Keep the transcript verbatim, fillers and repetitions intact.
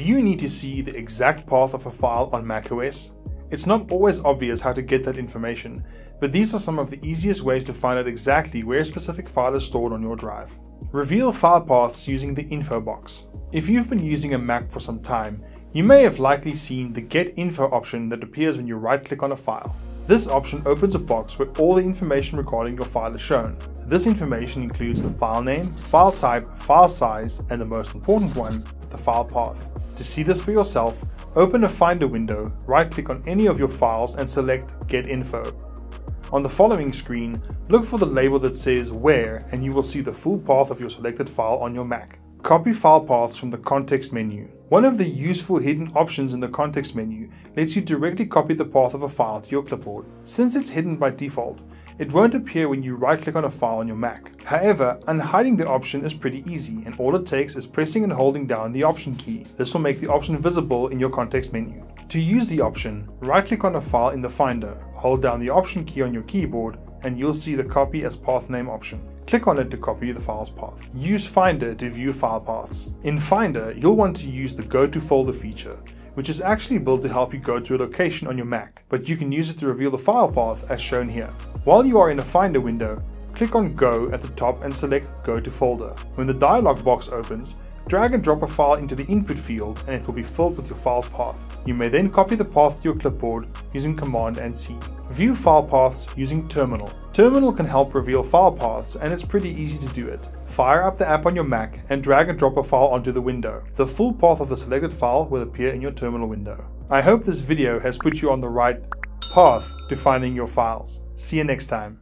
Do you need to see the exact path of a file on macOS? It's not always obvious how to get that information, but these are some of the easiest ways to find out exactly where a specific file is stored on your drive. Reveal file paths using the info box. If you've been using a Mac for some time, you may have likely seen the Get Info option that appears when you right-click on a file. This option opens a box where all the information regarding your file is shown. This information includes the file name, file type, file size, and the most important one, the file path. To see this for yourself, open a Finder window, right-click on any of your files and select Get Info. On the following screen, look for the label that says Where, and you will see the full path of your selected file on your Mac. Copy file paths from the context menu. One of the useful hidden options in the context menu lets you directly copy the path of a file to your clipboard. Since it's hidden by default, it won't appear when you right-click on a file on your Mac. However, unhiding the option is pretty easy, and all it takes is pressing and holding down the Option key. This will make the option visible in your context menu. To use the option, right-click on a file in the Finder, hold down the Option key on your keyboard, and you'll see the Copy as Path Name option. Click on it to copy the file's path. Use Finder to view file paths. In Finder, you'll want to use the Go to Folder feature, which is actually built to help you go to a location on your Mac, but you can use it to reveal the file path as shown here. While you are in a Finder window, click on Go at the top and select Go to Folder. When the dialog box opens, drag and drop a file into the input field and it will be filled with your file's path. You may then copy the path to your clipboard using Command and C. View file paths using Terminal. Terminal can help reveal file paths, and it's pretty easy to do it. Fire up the app on your Mac and drag and drop a file onto the window. The full path of the selected file will appear in your terminal window. I hope this video has put you on the right path to finding your files. See you next time.